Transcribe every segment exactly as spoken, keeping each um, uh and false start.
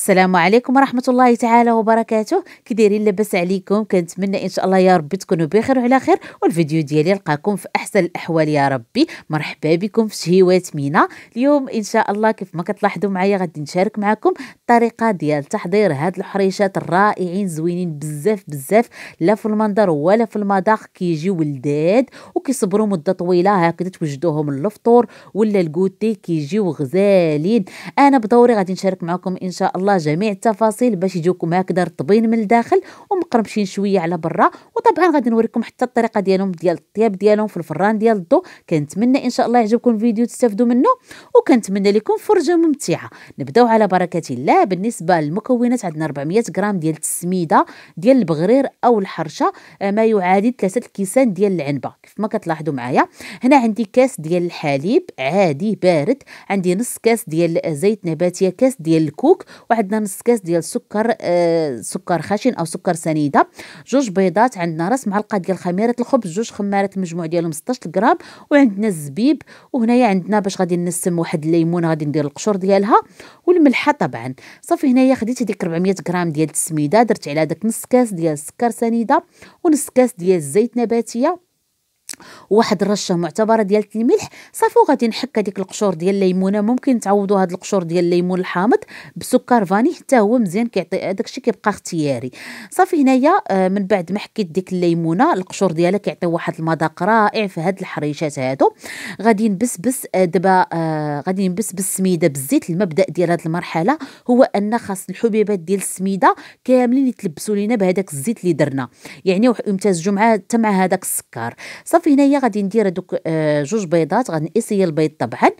السلام عليكم ورحمه الله تعالى وبركاته. كي دايرين لاباس عليكم؟ كنتمنى ان شاء الله يا ربي تكونوا بخير وعلى خير، والفيديو ديالي لقاكم في احسن الاحوال يا ربي. مرحبا بكم في شهيوات مينا. اليوم ان شاء الله كيف ما كتلاحظوا معايا غادي نشارك معكم الطريقه ديال تحضير هاد الحريشات الرائعين زوينين بزاف بزاف، لا في المنظر ولا في المذاق، كيجيو لذاذ وكيصبروا مده طويله. هكذا توجدوهم للفطور ولا الكوتي كيجيو غزالين. انا بدوري غادي نشارك معكم ان شاء الله جميع التفاصيل باش يجيوكم هكذا رطبين من الداخل ومقرمشين شويه على برا. وطبعا غادي نوريكم حتى الطريقه ديالهم ديال الطياب ديالهم في الفران ديال الضو. كنتمنى ان شاء الله يعجبكم الفيديو تستافدوا منه، وكنتمنى لكم فرجه ممتعه. نبداو على بركه الله. بالنسبه للمكونات عندنا أربعمائة غرام ديال التسميده ديال البغرير او الحرشه، ما يعادل ثلاثه الكيسان ديال العنبه. كيف ما كتلاحظوا معايا هنا عندي كاس ديال الحليب عادي بارد، عندي نص كاس ديال زيت نباتيه، كاس ديال الكوك، وعندنا نص كاس ديال السكر آه سكر خشن او سكر سنيده، جوج بيضات، عندنا راس معلقه ديال خميره الخبز، جوج خمارات المجموع ديالهم ستة عشر غرام، وعندنا الزبيب، وهنايا عندنا باش غادي نسم واحد الليمونه غادي ندير القشور ديالها والملحه طبعا. صافي هنايا خديت هذيك أربعمائة غرام ديال التسميده، درت على داك نص كاس ديال السكر سنيده ونص كاس ديال الزيت نباتيه وواحد الرشه معتبره ديال الملح. صافي وغادي نحك هذيك القشور ديال الليمونه. ممكن تعوضوا هاد القشور ديال الليمون الحامض بسكر فاني، حتى هو مزيان كيعطي، داكشي كيبقى اختياري. صافي هنايا من بعد ما حكيت ديك الليمونه القشور ديالها كيعطي واحد المذاق رائع في هاد الحريشات هادو. غادي نبسبس دابا آه غادي نبسبس السميده بالزيت. المبدا ديال هاد المرحله هو ان خاص الحبيبات ديال السميده كاملين يتلبسوا لينا بهذاك الزيت اللي درنا، يعني يمتزجوا مع حتى مع هذاك السكر. صافي هنايا غادي ندير هذوك جوج بيضات، غادي نقيسي البيض طبعا.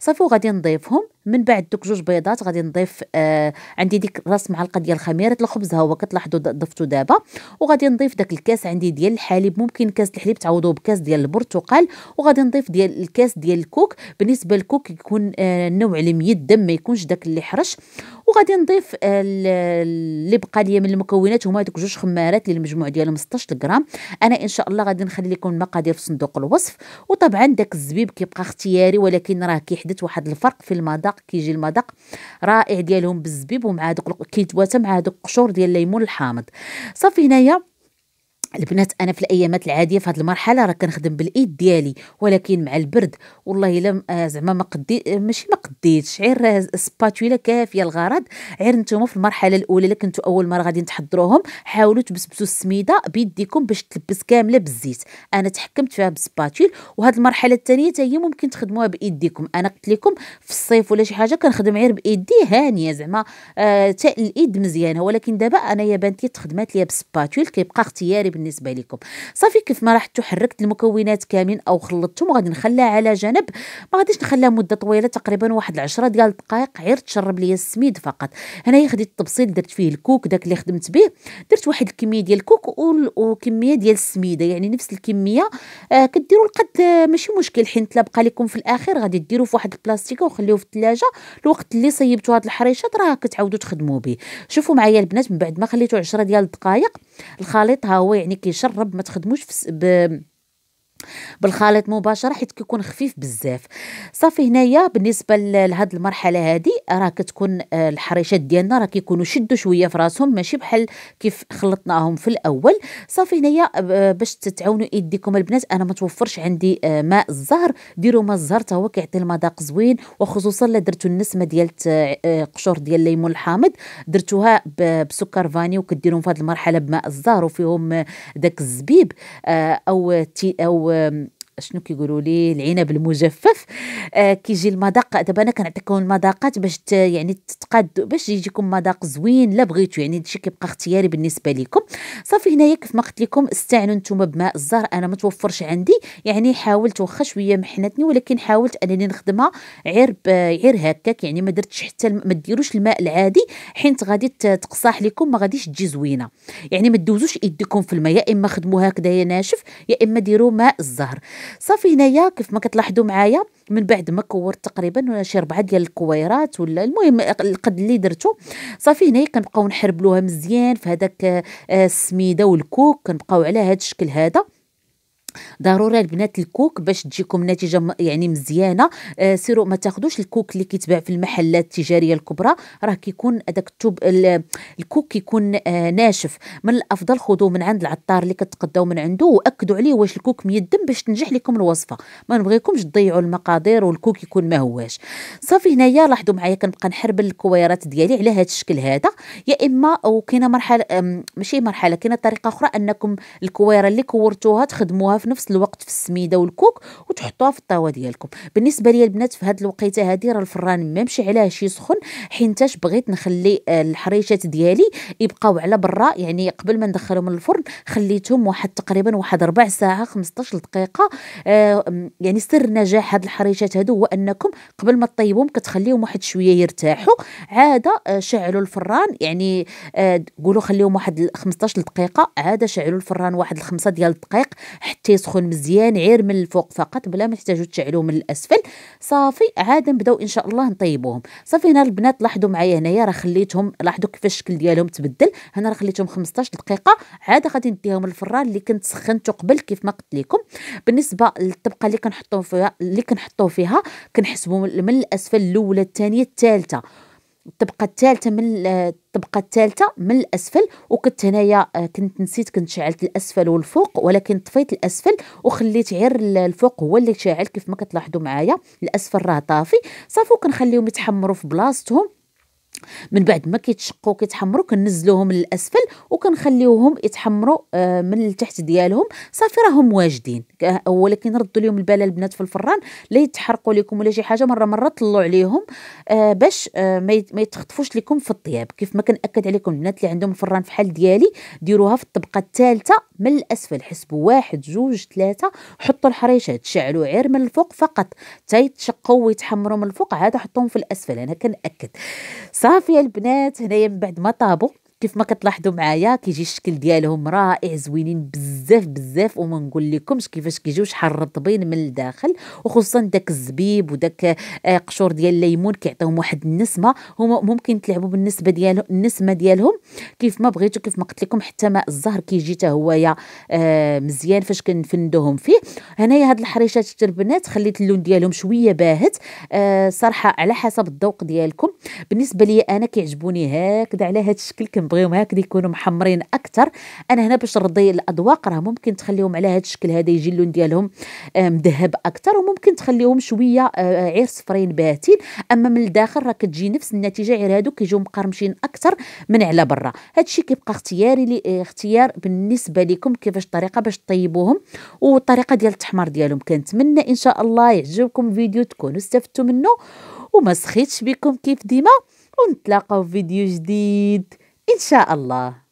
صافي وغادي نضيفهم. من بعد دوك جوج بيضات غادي نضيف آه عندي ديك راس معلقه ديال خميره الخبز، ها هو كتلاحظوا ضفتو دابا. وغادي نضيف داك الكاس عندي ديال الحليب، ممكن كاس الحليب تعوضوه بكاس ديال البرتقال. وغادي نضيف ديال الكاس ديال الكوك، بالنسبه للكوك يكون آه النوع الميد دم، ما يكونش داك اللي حرش. وغادي نضيف آه اللي بقى ليا من المكونات هما دوك جوج خمارات اللي المجموع ديالهم ستة عشر غرام. انا ان شاء الله غادي نخلي لكم المقادير في صندوق الوصف. وطبعا داك الزبيب كيبقى اختياري، ولكن راه كيحدث واحد الفرق في المذاق، كيجي المذاق رائع ديالهم بالزبيب ومع دوك كيتواتى مع دوك القشور ديال الليمون الحامض. صافي هنايا البنات انا في الايامات العاديه في هذه المرحله راه كنخدم بالايد ديالي، ولكن مع البرد والله الا زعما ما قدي ماشي ما قديتش، غير سباتولا كافيه الغرض. غير نتوما في المرحله الاولى اللي كنتو اول مره غادي تحضروهم حاولوا تبسبسوا السميده بيديكم باش تلبس كامله بالزيت. انا تحكمت فيها بالسباتول. وهذه المرحله الثانيه حتى هي ممكن تخدموها بايديكم. انا قلت لكم في الصيف ولا شي حاجه كنخدم غير بايدي هانيه زعما آه تا الايد مزيانه، ولكن دابا انا يا بنتي تخدمات ليا بالسباتول، كيبقى اختياري بالنسبه لكم. صافي كيف ما راحتو حركت المكونات كاملين او خلطتهم وغادي نخليها على جنب. ما غاديش نخليها مده طويله، تقريبا واحد العشرة ديال الدقائق غير تشرب ليا السميد فقط. هنايا خديت الطبسيل درت فيه الكوك داك اللي خدمت به، درت واحد الكميه ديال الكوك وكميه ديال السميده، يعني نفس الكميه. آه كديروا القد آه ماشي مشكل، حيت لا بقى لكم في الاخر غادي ديروه في واحد البلاستيكه وخليوه في الثلاجه. الوقت اللي صيبتوا هاد الحريشات راه كتعاودوا تخدموا به. شوفوا معايا البنات من بعد ما خليتو عشرة ديال الدقائق الخليط ها هو يعني كيشرب، ما تخدموش في ب... بالخليط مباشره حيت كيكون خفيف بزاف. صافي هنايا بالنسبه لهاد المرحله هادي راه كتكون الحريشات ديالنا راه كيكونوا شدوا شويه في راسهم، ماشي بحال كيف خلطناهم في الاول. صافي هنايا باش تعاونوا ايديكم البنات. انا ما توفرش عندي ماء الزهر، ديروا ماء الزهر حتى هو كيعطي المذاق زوين، وخصوصا الا درتوا النسمه ديال قشور ديال الليمون الحامض درتوها بسكر فاني وكديرهم في هاد المرحله بماء الزهر وفيهم داك الزبيب او او شنو كيقولوا ليه العنب المجفف، آه كيجي المذاق. دابا انا كنعطيكم المذاقات باش يعني تتقادوا باش يجيكم مذاق زوين. لا بغيتو يعني هادشي كيبقى اختياري بالنسبه لكم. صافي هنايا كيف ما قلت لكم استعنوا نتوما بماء الزهر. انا ما توفرش عندي، يعني حاولت واخا شويه محنتني، ولكن حاولت انني نخدمها غير غير هكاك، يعني ما درتش حتى ما ديروش الماء العادي حيت غادي تقصاح لكم، ما غاديش تجي زوينه. يعني ما دوزوش يديكم في الماء، يا اما خدموها هكذا ناشف يا اما ديروا ماء الزهر. صافي هنايا كيف ما كتلاحظوا معايا من بعد ما كورت تقريبا شي ربعه ديال الكويرات ولا المهم القد اللي درتو. صافي هنايا كنبقاو نحربلوها مزيان في هذاك السميده والكوك، كنبقاو على هذا الشكل هذا ضروري البنات الكوك باش تجيكم نتيجه يعني مزيانه. آه سيروا ما تاخذوش الكوك اللي كيتباع في المحلات التجاريه الكبرى، راه كيكون هذاك التوب الكوك كيكون آه ناشف. من الافضل خذوه من عند العطار اللي كتقداو من عنده واكدوا عليه واش الكوك ميدم باش تنجح لكم الوصفه. ما نبغيكمش تضيعوا المقادير والكوك يكون ما هواش صافي. هنايا لاحظوا معايا كنبقى نحربل الكويرات ديالي على هذا الشكل هذا، يا اما وكاينه مرحله ماشي مرحله كاينه طريقه اخرى انكم الكويره اللي كورتوها تخدموها في نفس الوقت في السميده والكوك وتحطوها في الطاوه ديالكم. بالنسبه لي البنات في هذه الوقيته هذه راه الفران ما مشي عليه شي سخن، حينتاش بغيت نخلي الحريشات ديالي يبقاو على برا، يعني قبل ما ندخلهم الفرن خليتهم واحد تقريبا واحد ربع ساعه خمسطاش دقيقه. آه يعني سر نجاح هاد الحريشات هادو هو انكم قبل ما طيبهم كتخليهم واحد شويه يرتاحوا. عاده شعلوا الفران يعني قولوا خليهم واحد خمسطاش دقيقه، عاده شعلوا الفران واحد الخمسه ديال الدقائق حتى يسخن مزيان غير من الفوق فقط بلا ما تحتاجوا تشعلوه من الاسفل. صافي عاده نبداو ان شاء الله نطيبوهم. صافي هنا البنات لاحظوا معايا هنايا راه خليتهم، لاحظوا كيفاش الشكل ديالهم تبدل. هنا راه خليتهم خمسطاش دقيقه، عاده غادي نديهم الفران اللي كنت سخنته قبل كيف ما قلت لكم. بالنسبه للطبقه اللي كنحطوه فيها اللي كنحطوه فيها كنحسبوا من الاسفل الاولى الثانيه الثالثه، الطبقه الثالثه من الطبقه الثالثه من الاسفل. وكنت هنايا كنت نسيت كنت شعلت الاسفل والفوق، ولكن طفيت الاسفل وخليت غير الفوق هو اللي شاعل كيف ما كتلاحظوا معايا. الاسفل راه طافي صافي وكنخليهم يتحمروا في بلاصتهم. من بعد ما كيتشقوا كيتحمروا كننزلوهم للاسفل وكنخليوهم يتحمروا من التحت ديالهم. صافي راهم واجدين، ولكن ردوا لهم البال البنات في الفران لا يتحرقوا لكم ولا شي حاجه. مره مره طلعوا عليهم باش ما يتخطفوش لكم في الطياب. كيف ما كنأكد عليكم البنات اللي عندهم الفران فحال ديالي ديروها في الطبقه الثالثه من الاسفل، حسبوا واحد جوج ثلاثه، حطوا الحريشات شعلوا غير من الفوق فقط حتى يتشقوا ويتحمروا من الفوق، عاد حطوهم في الاسفل. انا كنأكد صافي البنات. هنايا من بعد ما طابوا كيف ما كتلاحظوا معايا كيجي الشكل ديالهم رائع، زوينين بزاف بزاف وما نقول لكمش كيفاش كيجيو شحال رطبين من الداخل، وخصوصا داك الزبيب وداك قشور ديال الليمون كيعطيهم واحد النسمه. هما ممكن تلعبوا بالنسبه ديالهم النسمه ديالهم كيف ما بغيتوا كيف ما قلت لكم. حتى ماء الزهر كيجي حتى هويا مزيان فاش كنفندوهم فيه. هنايا هاد الحريشات حتى البنات خليت اللون ديالهم شويه باهت، أه صراحه على حسب الذوق ديالكم. بالنسبه لي انا كيعجبوني هكذا على هاد الشكل، بغيهم هكذا يكونوا محمرين اكثر. انا هنا باش نرضي الاذواق راه ممكن تخليهم على هذا الشكل هذا يجي اللون ديالهم مذهب اكثر، وممكن تخليهم شويه غير صفرين باهتين. اما من الداخل راه كتجي نفس النتيجه، غير هادو كيجيو مقرمشين اكثر من على برا. هذا الشيء كيبقى اختياري لي اختيار بالنسبه لكم كيفاش الطريقه باش طيبوهم والطريقه ديال التحمير ديالهم. كنتمنى ان شاء الله يعجبكم الفيديو تكونوا استفدتوا منه وما سخيتش بكم كيف ديما، ونتلاقاو في فيديو جديد إن شاء الله.